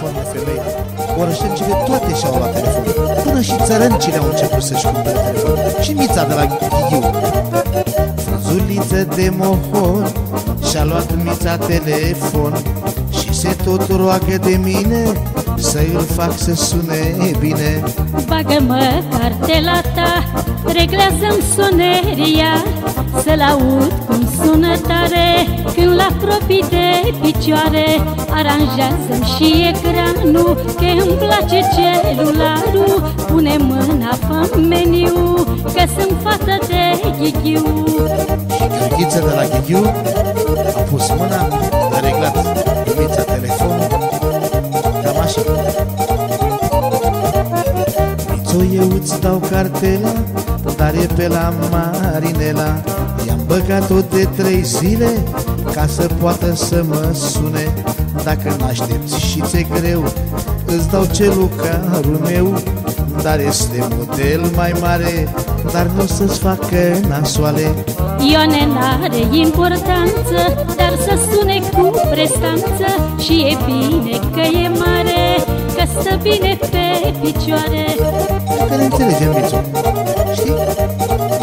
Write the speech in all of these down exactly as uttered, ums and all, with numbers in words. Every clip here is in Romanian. telefoane femei vor înșelge toate și-au luat telefonul. Până și țărâncile au început să-și cumpere telefon. Și Mița de la Ghiu, Frunzuliță de mohon, și-a luat Mița telefon și se tot roagă de mine să-i îl fac să sune bine. Bagă-mă cartela ta, reglează-mi suneria, să-l aud cum sună tare când l-apropii de picioare. Aranjează-mi și ecranul, că îmi place celularul. Pune mâna pe meniu, că sunt fată de Ghiu. Și Gheorghiță de la Ghiu a pus mâna, a reglat Mița telefonul. Mițo, eu îți dau cartela, dar e pe la Marinela. I-am băgat-o de trei zile ca să poată să mă sune. Dacă n-aștepți și ți-e greu, îți dau celularul meu. Dar este model mai mare, dar nu o să-ți facă nasoale. Ione n-are importanță, dar să sune cu prestanță. Și e bine că e mare, că stă bine pe picioare. Că ne înțelegem, Mițu, știi?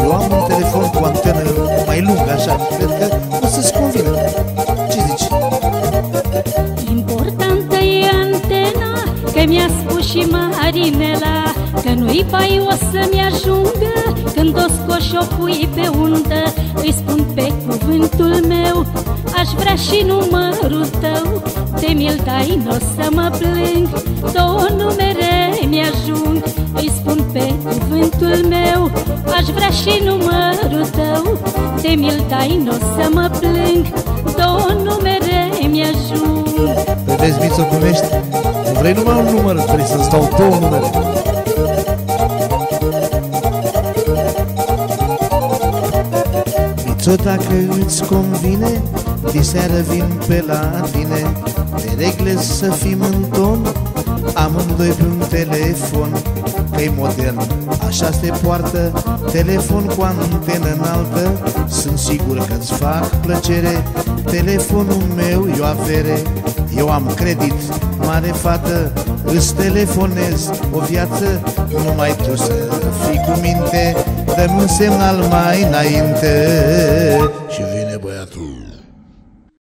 Eu am un telefon cu antenă mai lungă, așa, cred că o să-ți convine. Ce zici? Importantă e antena, că mi-a spus și Marinela, că nu-i bai o să-mi ajungă când o scoși o pui pe untă. Îi spun pe cuvântul meu, aș vrea și numărul tău. De mi-l dai, n-o să mă plâng, două numere mi-ajung. Îi spun pe cuvântul meu, aș vrea și numărul tău. De mi-l dai, n-o să mă plâng, două numere mi-ajung. Păi vezi, Mițo, cum ești? Nu vrei numai un număr, vrei să-ți dau două numere. Mițo, dacă îți convine, diseară vin pe la tine. Te reglez să fim în ton, amândoi pe un telefon. Că-i modern, așa se poartă, telefon cu antenă înaltă. Sunt sigur că-ți fac plăcere, telefonul meu e o avere. Eu am credit, mare fată, îți telefonez o viață. Numai tu să fii cu minte, dă-mi un semnal mai înainte. Și vine băiatul.